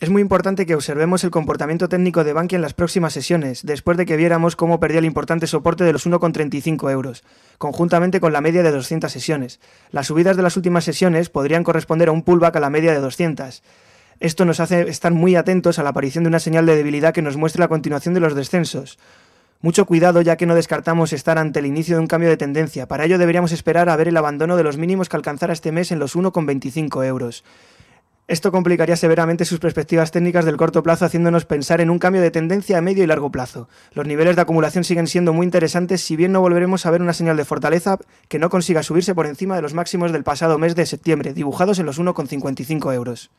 Es muy importante que observemos el comportamiento técnico de Bankia en las próximas sesiones, después de que viéramos cómo perdía el importante soporte de los 1,35 euros, conjuntamente con la media de 200 sesiones. Las subidas de las últimas sesiones podrían corresponder a un pullback a la media de 200. Esto nos hace estar muy atentos a la aparición de una señal de debilidad que nos muestre la continuación de los descensos. Mucho cuidado, ya que no descartamos estar ante el inicio de un cambio de tendencia. Para ello deberíamos esperar a ver el abandono de los mínimos que alcanzara este mes en los 1,25 euros. Esto complicaría severamente sus perspectivas técnicas del corto plazo, haciéndonos pensar en un cambio de tendencia a medio y largo plazo. Los niveles de acumulación siguen siendo muy interesantes, si bien no volveremos a ver una señal de fortaleza que no consiga subirse por encima de los máximos del pasado mes de septiembre, dibujados en los 1,55 euros.